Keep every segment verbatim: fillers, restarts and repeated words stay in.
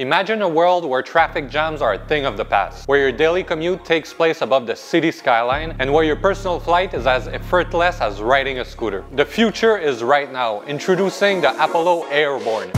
Imagine a world where traffic jams are a thing of the past, where your daily commute takes place above the city skyline, and where your personal flight is as effortless as riding a scooter. The future is right now. Introducing the Apollo Airborne.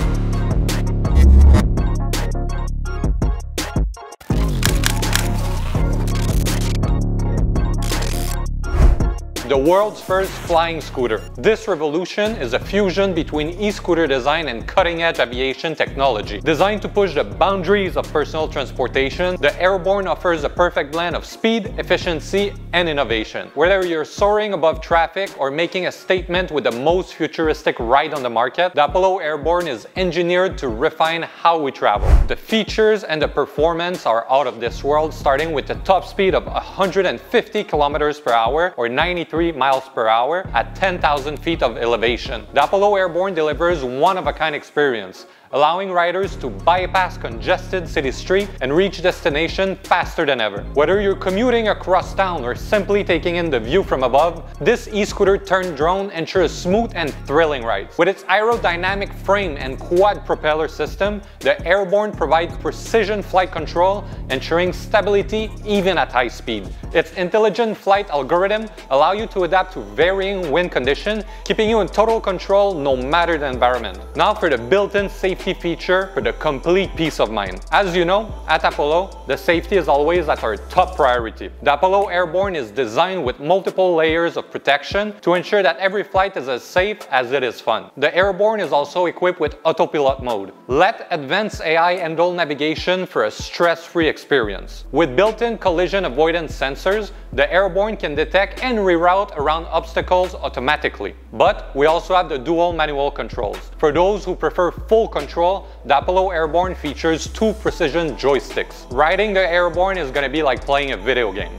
The world's first flying scooter. This revolution is a fusion between e-scooter design and cutting-edge aviation technology. Designed to push the boundaries of personal transportation, the Airborne offers a perfect blend of speed, efficiency, and innovation. Whether you're soaring above traffic or making a statement with the most futuristic ride on the market, the Apollo Airborne is engineered to refine how we travel. The features and the performance are out of this world, starting with a top speed of one hundred fifty kilometers per hour or ninety-three miles per hour at ten thousand feet of elevation. The Apollo Airborne delivers one-of-a-kind experience, allowing riders to bypass congested city streets and reach destination faster than ever. Whether you're commuting across town or simply taking in the view from above, this e-scooter turned drone ensures smooth and thrilling rides. With its aerodynamic frame and quad propeller system, the Airborne provides precision flight control, ensuring stability even at high speed. Its intelligent flight algorithm allows you to adapt to varying wind conditions, keeping you in total control no matter the environment. Now for the built-in safety feature for the complete peace of mind. As you know, at Apollo, the safety is always at our top priority. The Apollo Airborne is designed with multiple layers of protection to ensure that every flight is as safe as it is fun. The Airborne is also equipped with autopilot mode. Let advanced A I handle navigation for a stress-free experience. With built-in collision avoidance sensors, the Airborne can detect and reroute around obstacles automatically. But we also have the dual manual controls. For those who prefer full control Control, the Apollo Airborne features two precision joysticks. Riding the Airborne is going to be like playing a video game.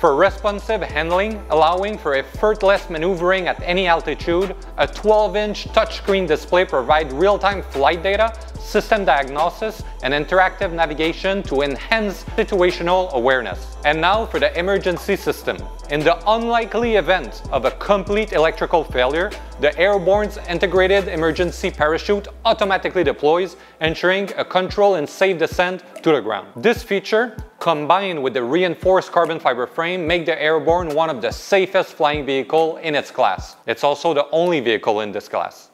For responsive handling, allowing for effortless maneuvering at any altitude, a twelve inch touchscreen display provides real-time flight data, system diagnosis, and interactive navigation to enhance situational awareness. And now for the emergency system. In the unlikely event of a complete electrical failure, the Airborne's integrated emergency parachute automatically deploys, ensuring a controlled and safe descent to the ground. This feature, combined with the reinforced carbon fiber frame, make the Airborne one of the safest flying vehicles in its class. It's also the only vehicle in this class.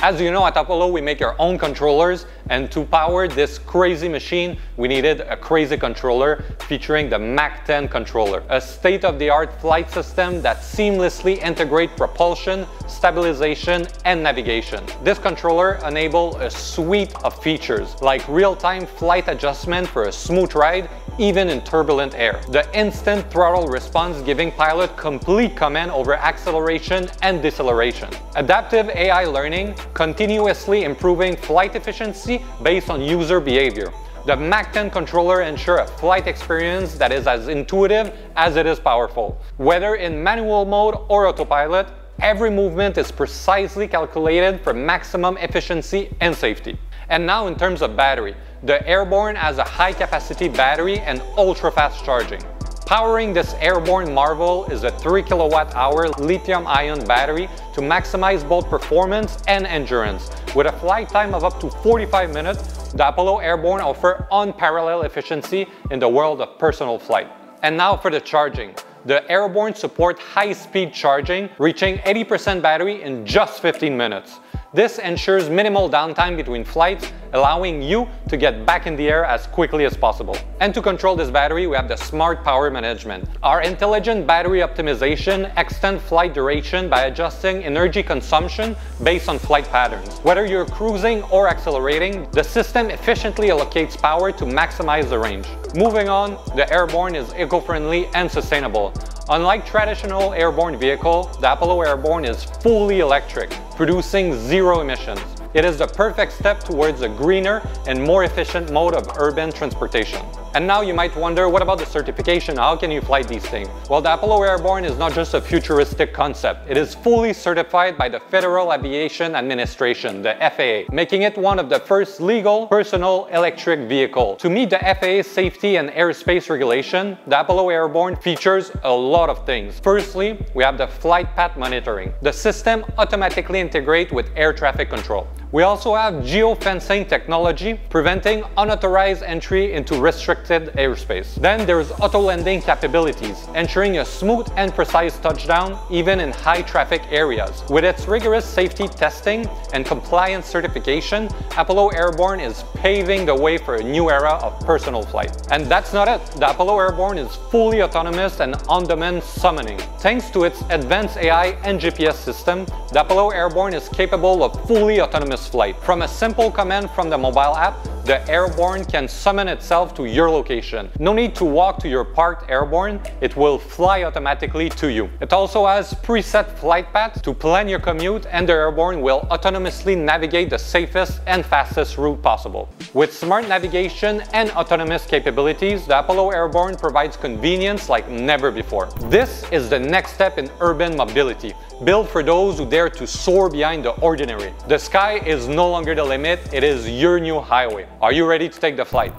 As you know, at Apollo, we make our own controllers, and to power this crazy machine, we needed a crazy controller featuring the MAC ten controller, a state-of-the-art flight system that seamlessly integrates propulsion, stabilization, and navigation. This controller enables a suite of features, like real-time flight adjustment for a smooth ride, even in turbulent air. The instant throttle response giving pilot complete command over acceleration and deceleration. Adaptive A I learning, continuously improving flight efficiency based on user behavior. The MAC ten controller ensures a flight experience that is as intuitive as it is powerful. Whether in manual mode or autopilot, every movement is precisely calculated for maximum efficiency and safety. And now in terms of battery, the Airborne has a high-capacity battery and ultra-fast charging. Powering this Airborne marvel is a three kilowatt hour lithium-ion battery to maximize both performance and endurance. With a flight time of up to forty-five minutes, the Apollo Airborne offers unparalleled efficiency in the world of personal flight. And now for the charging. The Airborne supports high-speed charging, reaching eighty percent battery in just fifteen minutes. This ensures minimal downtime between flights, allowing you to get back in the air as quickly as possible. And to control this battery, we have the Smart Power Management. Our intelligent battery optimization extends flight duration by adjusting energy consumption based on flight patterns. Whether you're cruising or accelerating, the system efficiently allocates power to maximize the range. Moving on, the Airborne is eco-friendly and sustainable. Unlike traditional airborne vehicles, the Apollo Airborne is fully electric, producing zero emissions. It is the perfect step towards a greener and more efficient mode of urban transportation. And now you might wonder, what about the certification? How can you fly these things? Well, the Apollo Airborne is not just a futuristic concept. It is fully certified by the Federal Aviation Administration, the F A A, making it one of the first legal personal electric vehicles. To meet the F A A's safety and airspace regulation, the Apollo Airborne features a lot of things. Firstly, we have the flight path monitoring. The system automatically integrates with air traffic control. We also have geofencing technology, preventing unauthorized entry into restricted airspace. Then there's auto-landing capabilities, ensuring a smooth and precise touchdown even in high-traffic areas. With its rigorous safety testing and compliance certification, Apollo Airborne is paving the way for a new era of personal flight. And that's not it. The Apollo Airborne is fully autonomous and on-demand summoning. Thanks to its advanced A I and G P S system, the Apollo Airborne is capable of fully autonomous flight. From a simple command from the mobile app, the Airborne can summon itself to your location. No need to walk to your parked Airborne, it will fly automatically to you. It also has preset flight paths to plan your commute, and the Airborne will autonomously navigate the safest and fastest route possible. With smart navigation and autonomous capabilities, the Apollo Airborne provides convenience like never before. This is the next step in urban mobility, built for those who dare to soar behind the ordinary. The sky is no longer the limit, it is your new highway. Are you ready to take the flight?